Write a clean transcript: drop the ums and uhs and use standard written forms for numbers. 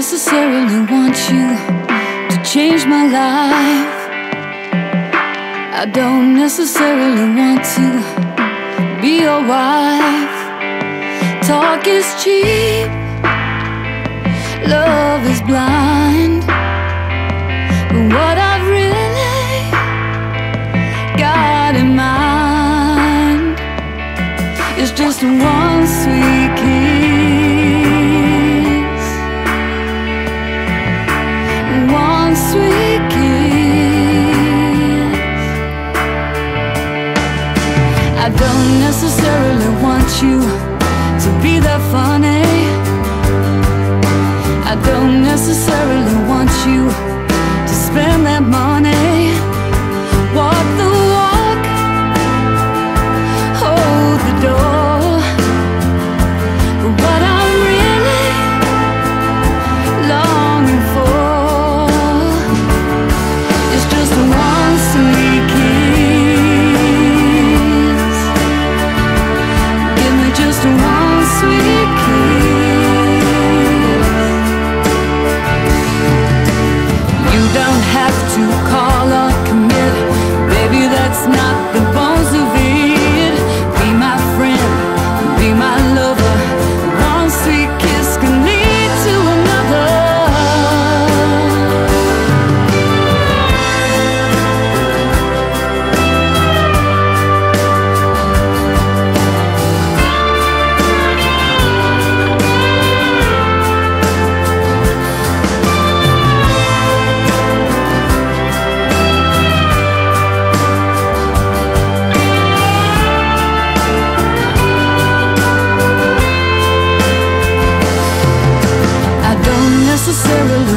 necessarily want you to change my life. I don't necessarily want to be your wife. Talk is cheap, love is blind, but what I've really got in mind is just one sweet kiss, one sweet kiss. I don't necessarily want you to be that funny. I don't necessarily want you to spend that money. Walk the walk, hold the door, but what I'm really longing for is just one sweet kiss. Give me just one sweet kiss. You don't have to call or commit, baby, that's not the bones of it. Be my friend, be my lover. One sweet kiss can lead to another. Necessarily